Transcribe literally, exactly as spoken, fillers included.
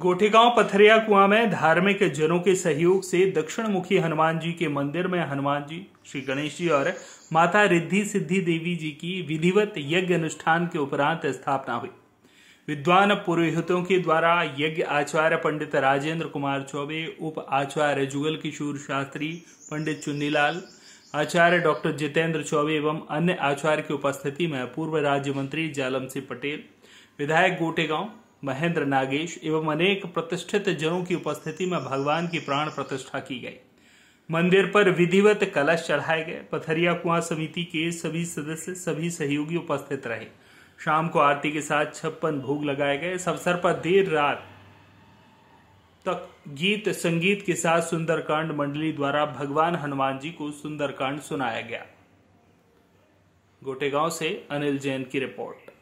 गोठेगांव पथरिया कुआ में धार्मिक जनों के सहयोग से दक्षिण मुखी हनुमान जी के मंदिर में हनुमान जी, श्री गणेश जी और माता रिद्धि सिद्धि देवी जी की विधिवत यज्ञ अनुष्ठान के उपरांत स्थापना हुई। विद्वान पुरोहितों के द्वारा यज्ञ आचार्य पंडित राजेंद्र कुमार चौबे, उप आचार्य जुगल किशोर शास्त्री, पंडित चुन्नी लाल, आचार्य डॉक्टर जितेंद्र चौबे एवं अन्य आचार्य की उपस्थिति में पूर्व राज्य मंत्री जालम सिंह पटेल, विधायक गोटेगांव महेंद्र नागेश एवं अनेक प्रतिष्ठित जनों की उपस्थिति में भगवान की प्राण प्रतिष्ठा की गई। मंदिर पर विधिवत कलश चढ़ाए गए। पथरिया कुआ समिति के सभी सदस्य सभी सहयोगी उपस्थित रहे। शाम को आरती के साथ छप्पन भोग लगाए गए। इस अवसर पर देर रात तक गीत संगीत के साथ सुंदरकांड मंडली द्वारा भगवान हनुमान जी को सुंदरकांड सुनाया गया। गोटेगांव से अनिल जैन की रिपोर्ट।